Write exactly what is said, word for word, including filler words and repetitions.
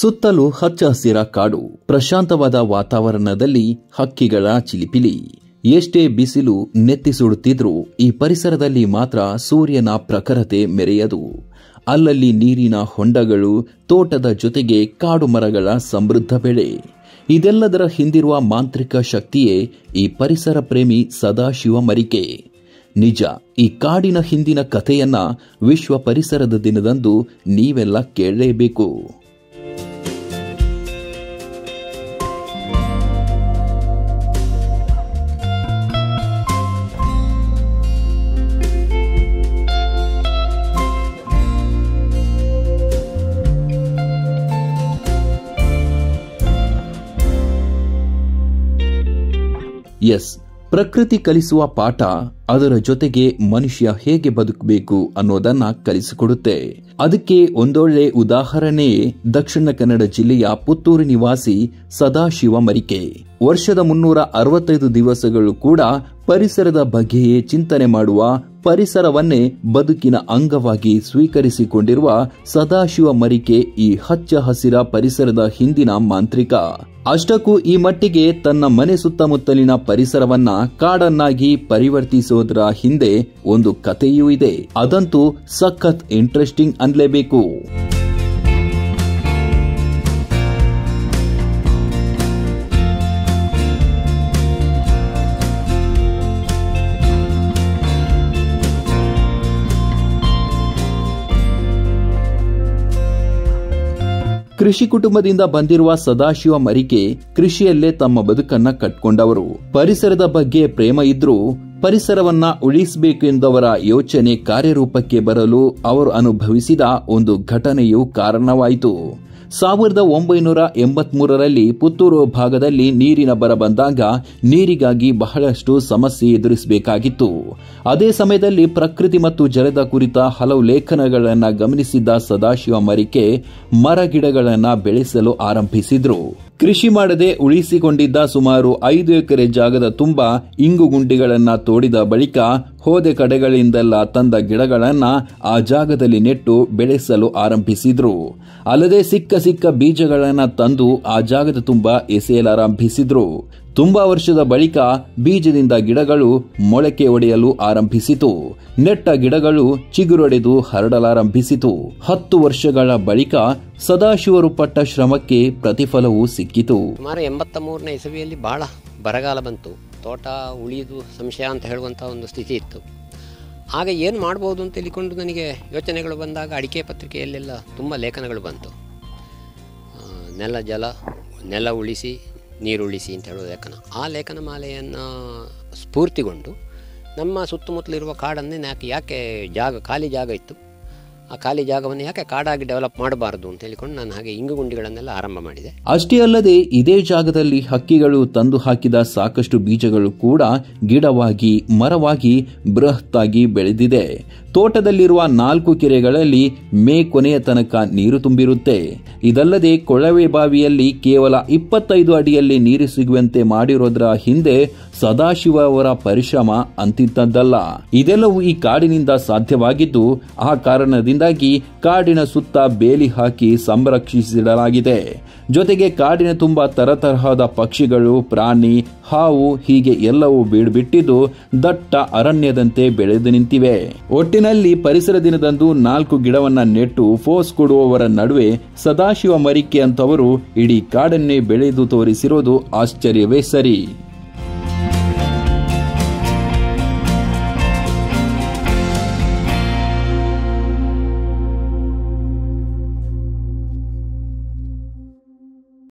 ಸುತ್ತಲೂ ಹಚ್ಚ ಹಸಿರ ಕಾಡು, ಪ್ರಶಾಂತವಾದ ವಾತಾವರಣದಲ್ಲಿ ಹಕ್ಕಿಗಳ ಚಿಲಿಪಿಲಿ. ಎಷ್ಟೇ ಬಿಸಿಲು ನೆತ್ತಿಸುಡುತ್ತಿದ್ರೂ ಈ ಪರಿಸರದಲ್ಲಿ ಮಾತ್ರ ಸೂರ್ಯನ ಪ್ರಖರತೆ ಮೆರೆಯದು. ಅಲ್ಲಲ್ಲಿ ನೀರಿನ ಹೊಂಡಗಳು, ತೋಟದ ಜೊತೆಗೆ ಕಾಡು ಮರಗಳ ಸಮೃದ್ಧ ಬೆಳೆ. ಇದೆಲ್ಲದರ ಹಿಂದಿರುವ ಮಾಂತ್ರಿಕ ಶಕ್ತಿಯೇ ಈ ಪರಿಸರ ಪ್ರೇಮಿ ಸದಾಶಿವ ಮರಿಕೆ. ನಿಜ, ಈ ಕಾಡಿನ ಹಿಂದಿನ ಕಥೆಯನ್ನ ವಿಶ್ವ ಪರಿಸರದ ದಿನದಂದು ನೀವೆಲ್ಲ ಕೇಳಲೇಬೇಕು. ಎಸ್, ಪ್ರಕೃತಿ ಕಲಿಸುವ ಪಾಠ ಅದರ ಜೊತೆಗೆ ಮನುಷ್ಯ ಹೇಗೆ ಬದುಕಬೇಕು ಅನ್ನೋದನ್ನ ಕಲಿಸಿಕೊಡುತ್ತೆ. ಅದಕ್ಕೆ ಒಂದೊಳ್ಳೆ ಉದಾಹರಣೆಯೇ ದಕ್ಷಿಣ ಕನ್ನಡ ಜಿಲ್ಲೆಯ ಪುತ್ತೂರು ನಿವಾಸಿ ಸದಾಶಿವ ಮರಿಕೆ. ವರ್ಷದ ಮುನ್ನೂರ ಅರವತ್ತೈದು ದಿವಸಗಳು ಕೂಡ ಪರಿಸರದ ಬಗ್ಗೆಯೇ ಚಿಂತನೆ ಮಾಡುವ, ಪರಿಸರವನ್ನೇ ಬದುಕಿನ ಅಂಗವಾಗಿ ಸ್ವೀಕರಿಸಿಕೊಂಡಿರುವ ಸದಾಶಿವ ಮರಿಕೆ ಈ ಹಚ್ಚ ಹಸಿರ ಪರಿಸರದ ಹಿಂದಿನ ಮಾಂತ್ರಿಕ. ಅಷ್ಟಕ್ಕೂ ಈ ಮಟ್ಟಿಗೆ ತನ್ನ ಮನೆ ಸುತ್ತಮುತ್ತಲಿನ ಪರಿಸರವನ್ನ ಕಾಡನ್ನಾಗಿ ಪರಿವರ್ತಿಸೋದರ ಹಿಂದೆ ಒಂದು ಕಥೆಯೂ ಇದೆ. ಅದಂತೂ ಸಖತ್ ಇಂಟ್ರೆಸ್ಟಿಂಗ್ ಅನ್ಲೇಬೇಕು. ಕೃಷಿ ಕುಟುಂಬದಿಂದ ಬಂದಿರುವ ಸದಾಶಿವ ಮರಿಕೆ ಕೃಷಿಯಲ್ಲೇ ತಮ್ಮ ಬದುಕನ್ನ ಕಟ್ಕೊಂಡವರು. ಪರಿಸರದ ಬಗ್ಗೆ ಪ್ರೇಮ ಇದ್ರೂ ಪರಿಸರವನ್ನ ಉಳಿಸಬೇಕು ಎಂದವರ ಯೋಚನೆ ಕಾರ್ಯರೂಪಕ್ಕೆ ಬರಲು ಅವರು ಅನುಭವಿಸಿದ ಒಂದು ಘಟನೆಯು ಕಾರಣವಾಯಿತು. ಸಾವಿರದ ಒಂಬೈನೂರ ಎಂಬತ್ತ್ ಮೂರರಲ್ಲಿ ಪುತ್ತೂರು ಭಾಗದಲ್ಲಿ ನೀರಿನ ಬರ ಬಂದಾಗ ನೀರಿಗಾಗಿ ಬಹಳಷ್ಟು ಸಮಸ್ಯೆ ಎದುರಿಸಬೇಕಾಗಿತ್ತು. ಅದೇ ಸಮಯದಲ್ಲಿ ಪ್ರಕೃತಿ ಮತ್ತು ಜಲದ ಕುರಿತ ಹಲವು ಲೇಖನಗಳನ್ನು ಗಮನಿಸಿದ್ದ ಸದಾಶಿವ ಮರಿಕೆ ಮರ ಗಿಡಗಳನ್ನು ಬೆಳೆಸಲು ಆರಂಭಿಸಿದ್ರು. ಕೃಷಿ ಮಾಡದೆ ಉಳಿಸಿಕೊಂಡಿದ್ದ ಸುಮಾರು ಐದು ಎಕರೆ ಜಾಗದ ತುಂಬ ಇಂಗುಗುಂಡಿಗಳನ್ನು ತೋಡಿದ ಬಳಿಕ ಹೋದ ಕಡೆಗಳಿಂದೆಲ್ಲ ತಂದ ಗಿಡಗಳನ್ನು ಆ ಜಾಗದಲ್ಲಿ ನೆಟ್ಟು ಬೆಳೆಸಲು ಆರಂಭಿಸಿದ್ರು. ಅಲ್ಲದೆ ಸಿಕ್ಕ ಸಿಕ್ಕ ಬೀಜಗಳನ್ನು ತಂದು ಆ ಜಾಗದ ತುಂಬ ಎಸೆಯಲಾರಂಭಿಸಿದ್ರು. ತುಂಬಾ ವರ್ಷದ ಬಳಿಕ ಬೀಜದಿಂದ ಗಿಡಗಳು ಮೊಳಕೆ ಒಡೆಯಲು ಆರಂಭಿಸಿತು. ನೆಟ್ಟ ಗಿಡಗಳು ಚಿಗುರೊಡೆದು ಹರಡಲಾರಂಭಿಸಿತು. ಹತ್ತು ವರ್ಷಗಳ ಬಳಿಕ ಸದಾಶಿವರು ಪಟ್ಟ ಶ್ರಮಕ್ಕೆ ಪ್ರತಿಫಲವೂ ಸಿಕ್ಕಿತು. ಸುಮಾರು ಎಂಬತ್ತ ಮೂರನೇ ಇಸವಿಯಲ್ಲಿ ಬಹಳ ಬರಗಾಲ ಬಂತು. ತೋಟ ಉಳಿಯುವುದು ಸಂಶಯ ಅಂತ ಹೇಳುವಂತಹ ಒಂದು ಸ್ಥಿತಿ ಇತ್ತು. ಆಗ ಏನು ಮಾಡಬಹುದು ಅಂತ ತಿಳ್ಕೊಂಡು ನನಗೆ ಯೋಚನೆಗಳು ಬಂದಾಗ ಅಡಿಕೆ ಪತ್ರಿಕೆಯಲ್ಲೆಲ್ಲ ತುಂಬ ಲೇಖನಗಳು ಬಂತು. ನೆಲ ಜಲ, ನೆಲ ಉಳಿಸಿ ನೀರುಳಿಸಿ ಅಂತ ಹೇಳೋ ಲೇಖನ. ಆ ಲೇಖನ ಮಾಲೆಯನ್ನು ಸ್ಫೂರ್ತಿಗೊಂಡು ನಮ್ಮ ಸುತ್ತಮುತ್ತಲಿರುವ ಕಾಡನ್ನೇ ಯಾಕೆ ಯಾಕೆ ಜಾಗ ಖಾಲಿ ಜಾಗ ಇತ್ತು, ಆ ಖಾಲಿ ಜಾಗವನ್ನು ಯಾಕೆ ಕಾಡಾಗಿ ಡೆವಲಪ್ ಮಾಡಬಾರದು ಅಂತ ಹೇಳಿಕೊಂಡು ನಾನು ಹಾಗೆ ಇಂಗುಗುಂಡಿಗಳನ್ನೆಲ್ಲ ಆರಂಭ ಮಾಡಿದೆ. ಅಷ್ಟೇ ಅಲ್ಲದೆ ಇದೇ ಜಾಗದಲ್ಲಿ ಹಕ್ಕಿಗಳು ತಂದು ಹಾಕಿದ ಸಾಕಷ್ಟು ಬೀಜಗಳು ಕೂಡ ಗಿಡವಾಗಿ ಮರವಾಗಿ ಬೃಹತ್ತಾಗಿ ಬೆಳೆದಿದೆ. ತೋಟದಲ್ಲಿರುವ ನಾಲ್ಕು ಕೆರೆಗಳಲ್ಲಿ ಮೇ ಕೊನೆಯ ತನಕ ನೀರು ತುಂಬಿರುತ್ತೆ. ಇದಲ್ಲದೆ ಕೊಳವೆ ಬಾವಿಯಲ್ಲಿ ಕೇವಲ ಇಪ್ಪತ್ತೈದು ಅಡಿಯಲ್ಲಿ ನೀರು ಸಿಗುವಂತೆ ಮಾಡಿರೋದ್ರ ಹಿಂದೆ ಸದಾಶಿವ ಅವರ ಪರಿಶ್ರಮ ಅಂತಿದ್ದದ್ದಲ್ಲ. ಇದೆಲ್ಲವೂ ಈ ಕಾಡಿನಿಂದ ಸಾಧ್ಯವಾಗಿದ್ದು ಆ ಕಾರಣದಿಂದಾಗಿ ಕಾಡಿನ ಸುತ್ತ ಬೇಲಿ ಹಾಕಿ ಸಂರಕ್ಷಿಸಿಡಲಾಗಿದೆ. ಜೊತೆಗೆ ಕಾಡಿನ ತುಂಬಾ ತರತರಹದ ಪಕ್ಷಿಗಳು, ಪ್ರಾಣಿ, ಹಾವು ಹೀಗೆ ಎಲ್ಲವೂ ಬೀಡುಬಿಟ್ಟಿದ್ದು ದಟ್ಟ ಅರಣ್ಯದಂತೆ ಬೆಳೆದು ನಿಂತಿವೆ. ಒಟ್ಟಿನಲ್ಲಿ ಪರಿಸರ ದಿನದಂದು ನಾಲ್ಕು ಗಿಡವನ್ನ ನೆಟ್ಟು ಫೋಸ್ ಕೊಡುವವರ ನಡುವೆ ಸದಾಶಿವ ಮರಿಕೆ ಅಂತವರು ಇಡೀ ಕಾಡನ್ನೇ ಬೆಳೆದು ತೋರಿಸಿರೋದು ಆಶ್ಚರ್ಯವೇ ಸರಿ.